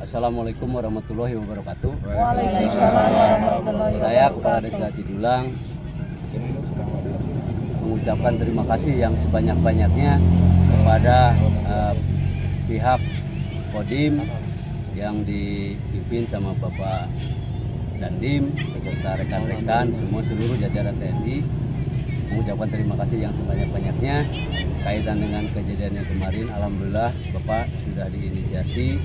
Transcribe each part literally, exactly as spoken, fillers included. Assalamualaikum warahmatullahi wabarakatuh. Saya Kepala Desa Cijulang mengucapkan terima kasih yang sebanyak-banyaknya kepada uh, pihak Kodim yang dipimpin sama Bapak Dandim beserta rekan-rekan semua seluruh jajaran T N I. Mengucapkan terima kasih yang sebanyak-banyaknya kaitan dengan kejadian yang kemarin. Alhamdulillah Bapak sudah diinisiasi,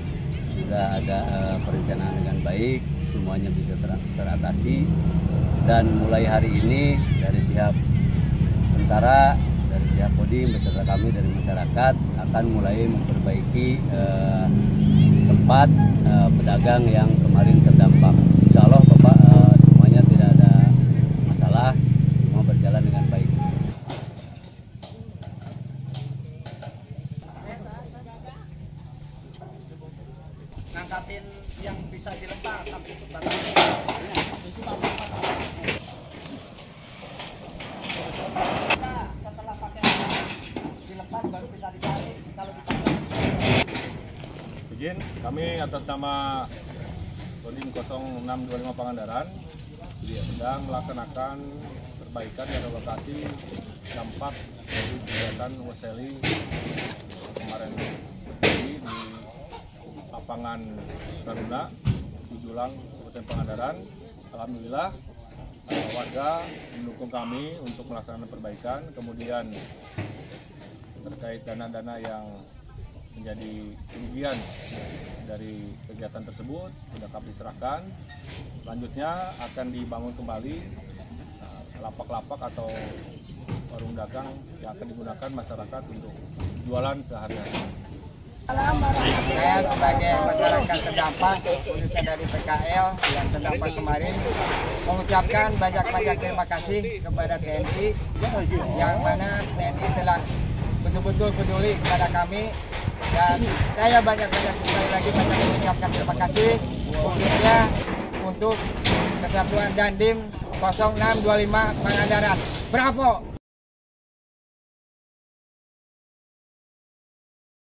sudah ada uh, perencanaan dengan baik, semuanya bisa ter teratasi. Dan mulai hari ini dari pihak tentara, dari pihak Kodim beserta kami dari masyarakat akan mulai memperbaiki uh, tempat uh, pedagang yang kemarin terdampak. Insya Allah Bapak uh, semuanya tidak ada masalah, semua berjalan dengan baik. Ngangkatin yang bisa dilempar sampai ikut batang. Setelah pakai dilepas baru bisa ditarik. Kalau ditarik. Izin, kami atas nama Kodim nol enam dua lima Pangandaran sedang melaksanakan perbaikan dan lokasi dampak dari kegiatan Weseli kemarin di lapangan Taruna Cijulang Kabupaten Pangandaran. Alhamdulillah warga mendukung kami untuk melaksanakan perbaikan. Kemudian terkait dana-dana yang menjadi kerugian dari kegiatan tersebut sudah kami serahkan. Selanjutnya akan dibangun kembali lapak-lapak uh, atau warung dagang yang akan digunakan masyarakat untuk jualan sehari-hari. Saya sebagai masyarakat terdampak khususnya dari P K L yang terdampak kemarin mengucapkan banyak-banyak terima kasih kepada T N I, yang mana T N I telah betul-betul peduli kepada kami. Dan saya banyak-banyak sekali lagi banyak mengucapkan terima kasih khususnya untuk Kesatuan Dandim nol enam dua lima Pangandaran. Bravo!